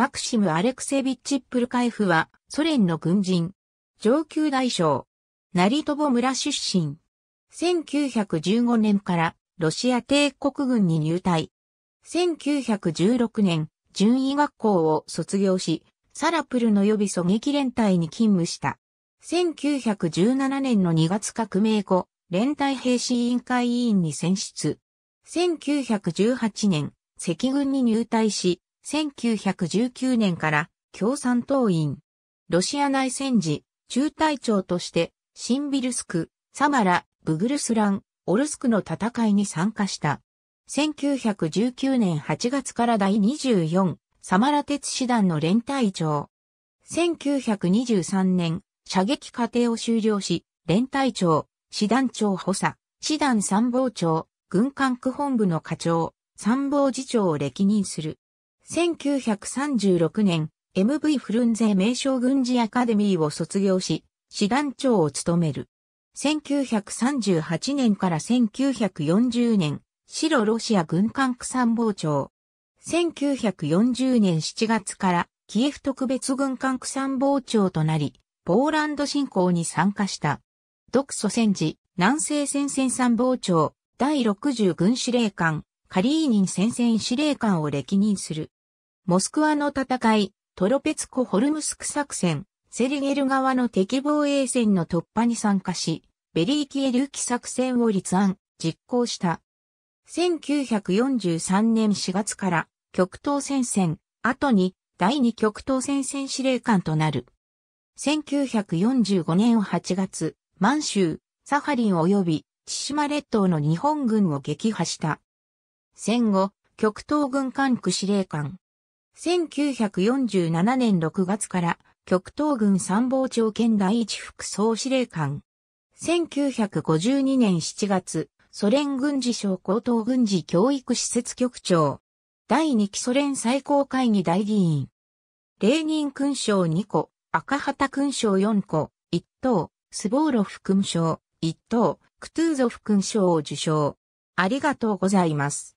マクシム・アレクセビッチ・プルカエフは、ソ連の軍人。上級大将。成友村出身。1915年から、ロシア帝国軍に入隊。1916年、準尉学校を卒業し、サラプルの予備狙撃連隊に勤務した。1917年の2月革命後、連隊兵士委員会委員に選出。1918年、赤軍に入隊し、1919年から共産党員。ロシア内戦時、中隊長として、シンビルスク、サマラ、ブグルスラン、オルスクの戦いに参加した。1919年8月から第24、サマラ鉄師団の連隊長。1923年、射撃課程を修了し、連隊長、師団長補佐、師団参謀長、軍管区本部の課長、参謀次長を歴任する。1936年、M.V. フルンゼ名称軍事アカデミーを卒業し、師団長を務める。1938年から1940年、白ロシア軍管区参謀長。1940年7月から、キエフ特別軍管区参謀長となり、ポーランド侵攻に参加した。独ソ戦時、南西戦線参謀長、第60軍司令官、カリーニン戦線司令官を歴任する。モスクワの戦い、トロペツコ・ホルムスク作戦、セリゲル川の敵防衛線の突破に参加し、ベリーキエルキ作戦を立案、実行した。1943年4月から極東戦線、後に第2極東戦線司令官となる。1945年8月、満州、サハリン及び千島列島の日本軍を撃破した。戦後、極東軍管区司令官。1947年6月から、極東軍参謀長兼第一副総司令官。1952年7月、ソ連軍事省高等軍事教育施設局長。第2期ソ連最高会議大議員。レーニン勲章2個、赤旗勲章4個、1等、スボーロフ勲章、1等、クトゥーゾフ勲章を受章。ありがとうございます。